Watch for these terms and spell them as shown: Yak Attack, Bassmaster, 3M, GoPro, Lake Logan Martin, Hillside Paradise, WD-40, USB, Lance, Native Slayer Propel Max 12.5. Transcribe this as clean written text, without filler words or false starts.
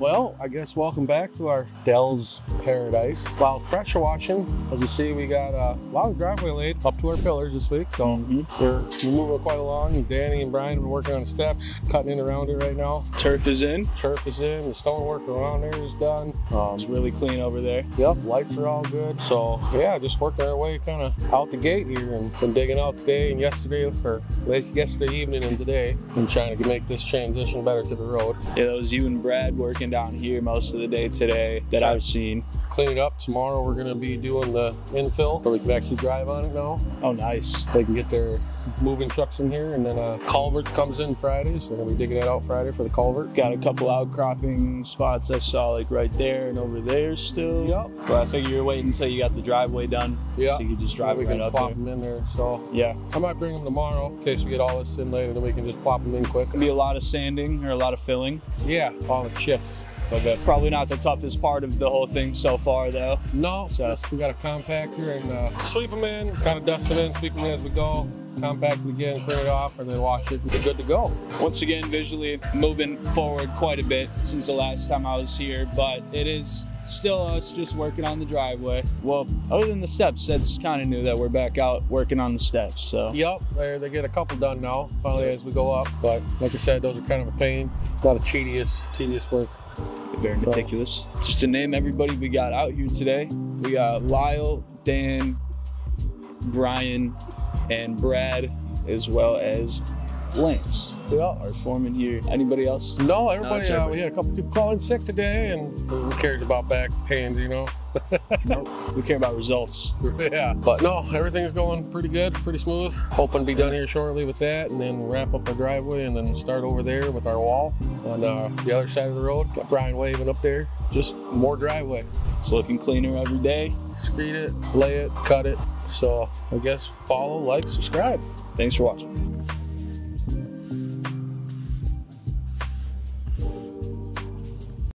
Well, I guess welcome back to our Dell's Paradise. While pressure washing, as you see, we got a lot of driveway laid up to our pillars this week. So we're moving quite along. Danny and Brian have been working on a step, cutting in around it right now. Turf is in. Turf is in. The stonework around there is done. It's really clean over there. Yep, lights are all good. So yeah, just working our way kind of out the gate here, and been digging out today and yesterday, or late yesterday evening and today, and trying to make this transition better to the road. Yeah, that was you and Brad working down here most of the day today that I've seen. Clean it up. Tomorrow we're gonna be doing the infill, so we can actually drive on it now. Oh, nice. They can get their moving trucks in here, and then a culvert comes in Friday, so we're gonna be digging that out Friday for the culvert. Got a couple outcropping spots I saw, like right there and over there still. Yep. But I figure you're waiting until you got the driveway done. Yeah. So you can just drive it right up there. We can plop them in there, so. Yeah. I might bring them tomorrow in case we get all this in later, then we can just plop them in quick. It'll be a lot of sanding or a lot of filling. Yeah, all the chips. That's probably not the toughest part of the whole thing so far, though. No, so we got a compactor and sweep them in, kind of dust them in, sweep them in as we go, compact it again, clean it off, and then wash it, and you're good to go. Once again, visually moving forward quite a bit since the last time I was here, but it is still us just working on the driveway. Well, other than the steps, that's kind of new that we're back out working on the steps, so. Yep, they get a couple done now, finally, as we go up, but like I said, those are kind of a pain, a lot of tedious work. Very meticulous. Just to name everybody we got out here today, we got Lyle, Dan, Brian, and Brad, as well as Lance, our foreman here. Anybody else? No, everybody. No, we had a couple people calling sick today, and who cares about back pains, you know? Nope. We care about results. Yeah, but no, everything's going pretty good, pretty smooth. Hoping to be done here shortly with that, and then wrap up our driveway, and then start over there with our wall on the other side of the road. Got Brian waving up there. Just more driveway. It's looking cleaner every day. Screed it, lay it, cut it. So I guess follow, like, subscribe. Thanks for watching.